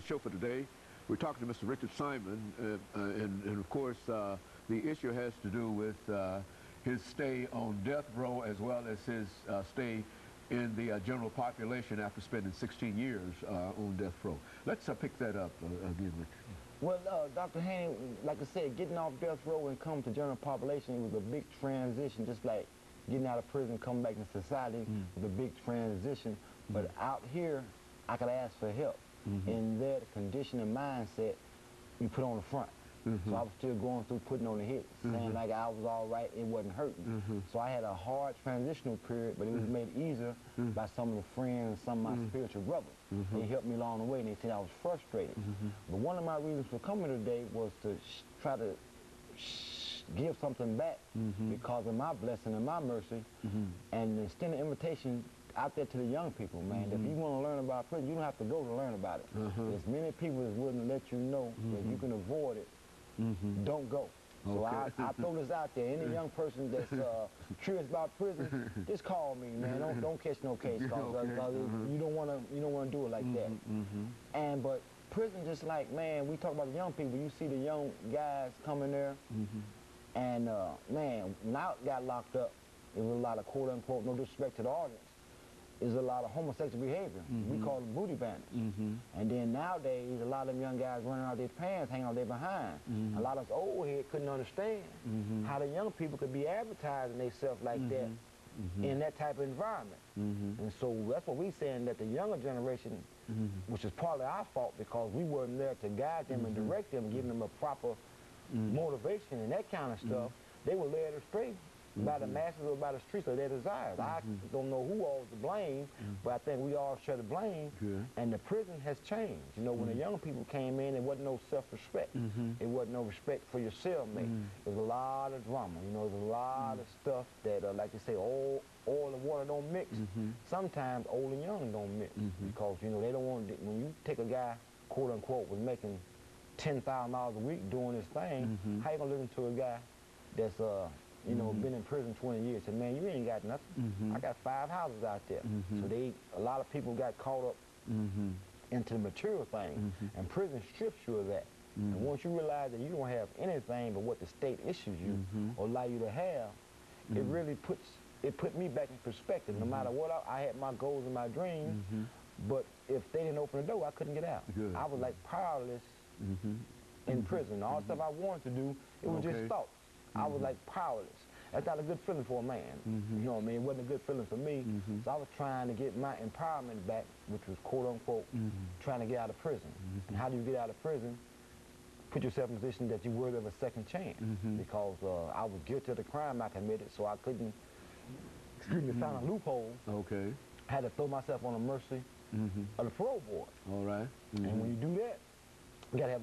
the show for today. We're talking to Mr. Richard Simon, and of course, the issue has to do with his stay on death row as well as his stay in the general population after spending 16 years on death row. Let's pick that up again, Richard. Well, Dr. Haney, like I said, getting off death row and coming to general population was a big transition, just like getting out of prison, coming back to society was a big transition. But out here, I could ask for help. In that condition and mindset, you put on the front. So I was still going through putting on the hits, saying like I was all right, it wasn't hurting. So I had a hard transitional period, but it was made easier by some of the friends, some of my spiritual brothers. They helped me along the way, and they said I was frustrated. But one of my reasons for coming today was to try to give something back because of my blessing and my mercy, and extend an invitation out there to the young people, man. If you want to learn about prison, you don't have to go to learn about it. There's many people that's willing to let you know that you can avoid it. Don't go. Okay. So I throw this out there. Any young person that's curious about prison, just call me, man. Don't catch no case calls. You don't want to do it like that. And but prison, just like, man, we talk about the young people. You see the young guys coming there, and man, now it got locked up. It was a lot of quote unquote, no disrespect to the audience, is a lot of homosexual behavior. We call them booty bandits. And then nowadays, a lot of them young guys running out of their pants, hanging out their behind. A lot of us old heads couldn't understand how the young people could be advertising themselves like that in that type of environment. And so that's what we're saying, that the younger generation, which is partly our fault because we weren't there to guide them and direct them, giving them a proper motivation and that kind of stuff, they were led astray by the masses or by the streets of their desires. I don't know who all is to blame, but I think we all share the blame, and the prison has changed. You know, when the young people came in, there wasn't no self-respect. It wasn't no respect for your cellmate. There was a lot of drama, you know, there's a lot of stuff that, like you say, oil and water don't mix. Sometimes old and young don't mix because, you know, they don't want to, when you take a guy, quote unquote, was making $10,000 a week doing this thing, how you gonna listen to a guy that's, you know, been in prison 20 years, and man, you ain't got nothing. I got 5 houses out there. So a lot of people got caught up into the material thing, and prison strips you of that. And once you realize that you don't have anything but what the state issues you or allow you to have, it really put me back in perspective. No matter what, I had my goals and my dreams, but if they didn't open the door, I couldn't get out. I was like powerless in prison. All stuff I wanted to do, it was just thought. I was like powerless. That's not a good feeling for a man. You know what I mean? It wasn't a good feeling for me. So I was trying to get my empowerment back, which was quote unquote trying to get out of prison. And how do you get out of prison? Put yourself in a position that you're worthy of a second chance. Because I was guilty of the crime I committed, so I couldn't, excuse me, find a loophole. I had to throw myself on the mercy of the parole board. And when you do that, you gotta have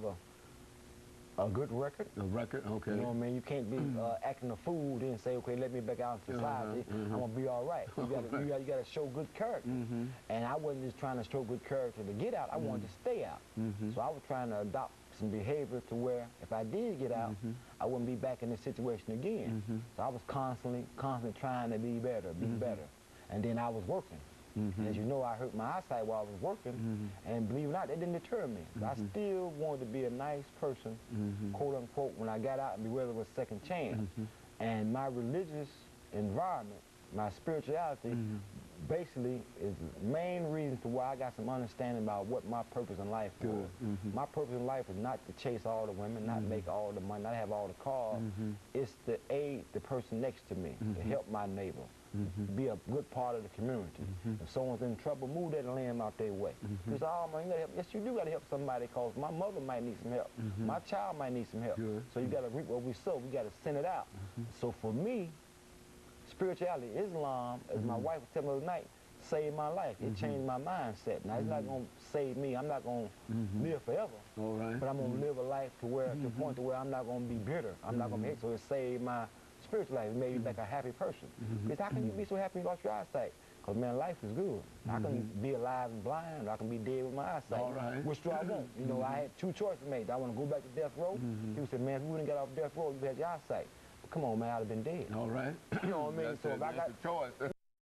a good record. A record, You know what I mean? You can't be acting a fool and say, okay, let me back out in society. I'm going to be all right. You got to show good character. And I wasn't just trying to show good character to get out. I wanted to stay out. So I was trying to adopt some behavior to where if I did get out, I wouldn't be back in this situation again. So I was constantly trying to be better, be better. And then I was working. And as you know, I hurt my eyesight while I was working, and believe it or not, that didn't deter me. I still wanted to be a nice person, quote unquote, when I got out and be worthy of a second chance. And my religious environment, my spirituality, basically is the main reason to why I got some understanding about what my purpose in life was. My purpose in life is not to chase all the women, not make all the money, not have all the cars. It's to aid the person next to me, to help my neighbor. Be a good part of the community. If someone's in trouble, move that limb out their way. Because you gotta help. Yes, you do gotta help somebody, cause my mother might need some help. My child might need some help. So you gotta reap what we sow. We gotta send it out. So for me, spirituality, Islam, as my wife was telling me the other night, saved my life. It changed my mindset. Now it's not gonna save me. I'm not gonna live forever. But I'm gonna live a life to where, to the point to where I'm not gonna be bitter. I'm not gonna be hate. So it saved my spiritual life, made you like a happy person. Because how can you be so happy about your eyesight? Because, man, life is good. I can be alive and blind, or I can be dead with my eyesight. Which do I want? You know, I had 2 choices made. I want to go back to death row. People said, man, if you wouldn't got off death row, you had your eyesight. But come on, man, I'd have been dead. You know what I mean? So if I got a choice.